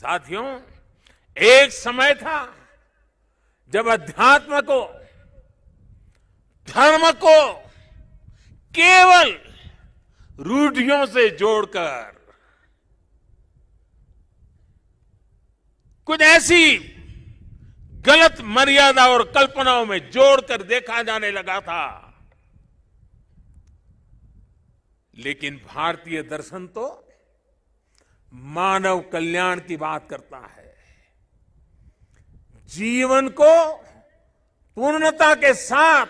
साथियों, एक समय था जब अध्यात्म को, धर्म को केवल रूढ़ियों से जोड़कर कुछ ऐसी गलत मर्यादा और कल्पनाओं में जोड़कर देखा जाने लगा था। लेकिन भारतीय दर्शन तो मानव कल्याण की बात करता है, जीवन को पूर्णता के साथ,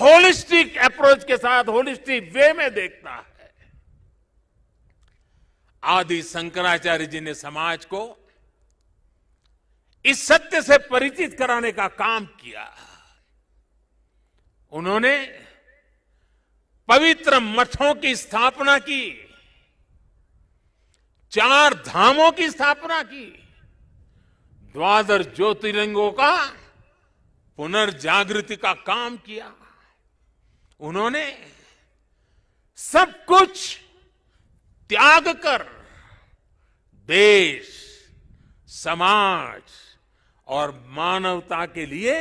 होलिस्टिक अप्रोच के साथ, होलिस्टिक वे में देखता है। आदि शंकराचार्य जी ने समाज को इस सत्य से परिचित कराने का काम किया। उन्होंने पवित्र मठों की स्थापना की, चार धामों की स्थापना की, द्वादश ज्योतिर्लिंगों का पुनर्जागृति का काम किया। उन्होंने सब कुछ त्याग कर देश, समाज और मानवता के लिए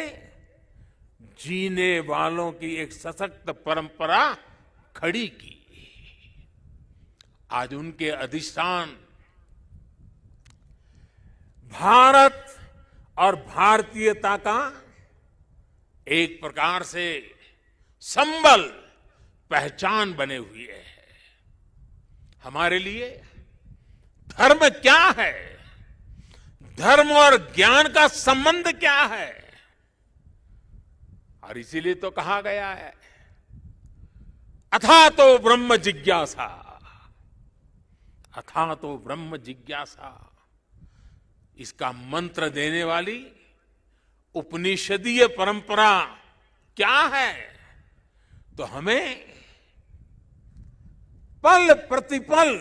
जीने वालों की एक सशक्त परंपरा खड़ी की। आज उनके अधिष्ठान भारत और भारतीयता का एक प्रकार से संबल, पहचान बने हुए हैं। हमारे लिए धर्म क्या है, धर्म और ज्ञान का संबंध क्या है, और इसीलिए तो कहा गया है अथातो ब्रह्म जिज्ञासा। अथातो ब्रह्म जिज्ञासा, इसका मंत्र देने वाली उपनिषदीय परंपरा क्या है, तो हमें पल प्रतिपल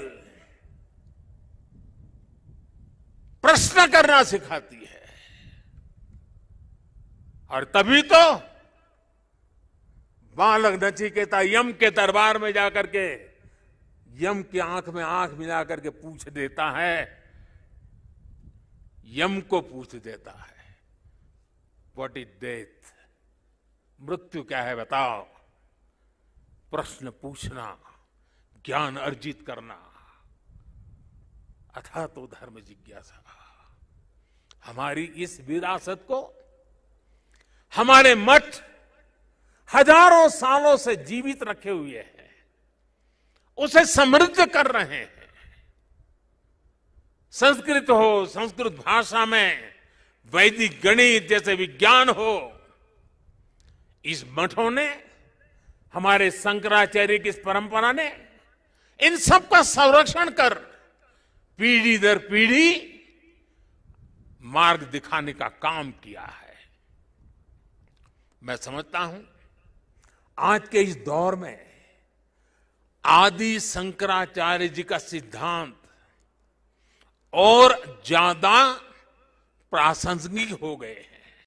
प्रश्न करना सिखाती है। और तभी तो बालक नचिकेता यम के दरबार में जाकर के यम की आंख में आंख मिलाकर के पूछ देता है, यम को पूछ देता है, व्हाट इज डेथ, मृत्यु क्या है बताओ। प्रश्न पूछना, ज्ञान अर्जित करना, अथातो धर्म जिज्ञासा। हमारी इस विरासत को हमारे मठ हजारों सालों से जीवित रखे हुए हैं, उसे समृद्ध कर रहे हैं। संस्कृत हो, संस्कृत भाषा में वैदिक गणित जैसे विज्ञान हो, इस मठों ने, हमारे शंकराचार्य की इस परंपरा ने इन सब का संरक्षण कर पीढ़ी दर पीढ़ी मार्ग दिखाने का काम किया है। मैं समझता हूं आज के इस दौर में आदि शंकराचार्य जी का सिद्धांत और ज्यादा प्रासंगिक हो गए हैं।